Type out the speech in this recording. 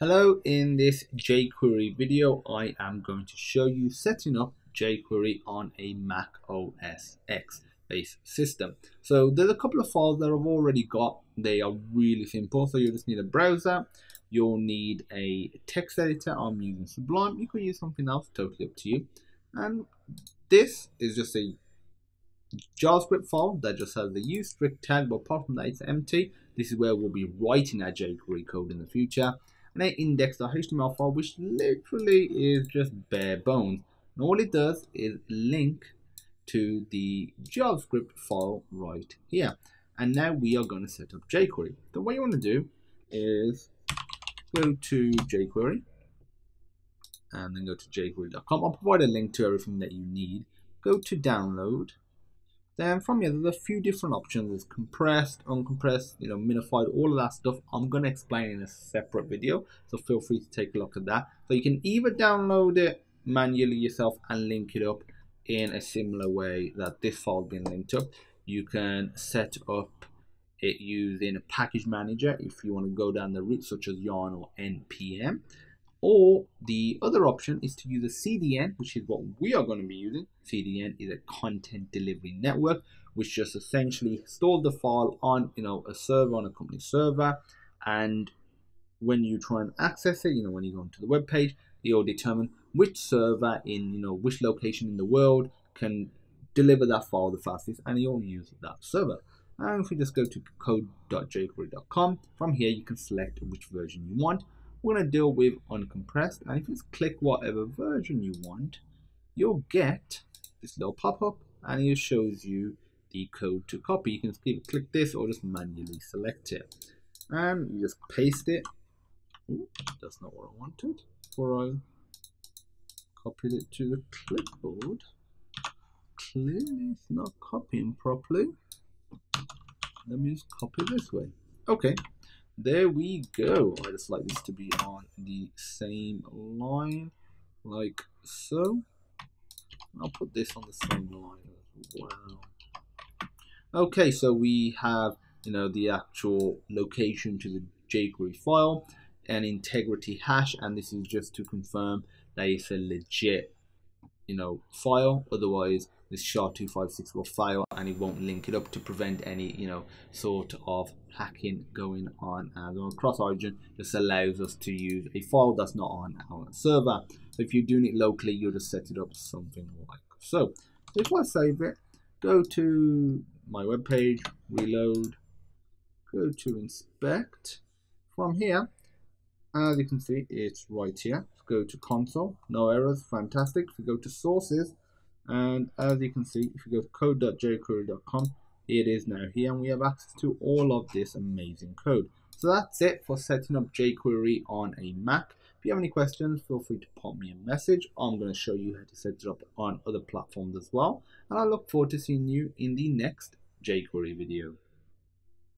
Hello, in this jQuery video, I am going to show you setting up jQuery on a Mac OS X based system. So there's a couple of files that I've already got. They are really simple. So you just need a browser. You'll need a text editor. I'm using Sublime. You could use something else, totally up to you. And this is just a JavaScript file that just has the use strict tag, but apart from that, it's empty. This is where we'll be writing our jQuery code in the future. And I index the HTML file, which literally is just bare bones. And all it does is link to the JavaScript file right here. And now we are going to set up jQuery. So what you want to do is go to jQuery and then go to jQuery.com. I'll provide a link to everything that you need. Go to download. Then from here, there's a few different options. There's compressed, uncompressed, minified, all of that stuff. I'm going to explain in a separate video, so feel free to take a look at that. So you can either download it manually yourself and link it up in a similar way that this file's been linked up. You can set up it using a package manager if you want to go down the route such as Yarn or NPM. Or the other option is to use a CDN, which is what we are going to be using. CDN is a content delivery network, which just essentially stores the file on, a server, on a company server. And when you try and access it, when you go onto the web page, you'll determine which server in, which location in the world can deliver that file the fastest, and you'll use that server. And if we just go to code.jQuery.com, from here you can select which version you want. We're going to deal with uncompressed, and if you just click whatever version you want, you'll get this little pop-up and it shows you the code to copy. You can just click this or just manually select it, and you just paste it. Ooh, that's not what I wanted. Before I copied it to the clipboard, clearly it's not copying properly. Let me just copy this way. Okay, there we go. I just like this to be on the same line, like so. I'll put this on the same line as well. Okay, so we have, the actual location to the jQuery file, an integrity hash, and this is just to confirm that it's a legit, file. Otherwise, this SHA 256 will fail and it won't link it up to prevent any, sort of hacking going on. And the cross-origin just allows us to use a file that's not on our server. So if you're doing it locally, you'll just set it up something like so. So if I save it, go to my web page, reload, go to inspect. From here, as you can see, it's right here. Let's go to console, no errors, fantastic. If we go to sources, and as you can see, if you go to code.jQuery.com, it is now here, and we have access to all of this amazing code. So that's it for setting up jQuery on a Mac. If you have any questions, feel free to pop me a message. I'm going to show you how to set it up on other platforms as well. And I look forward to seeing you in the next jQuery video.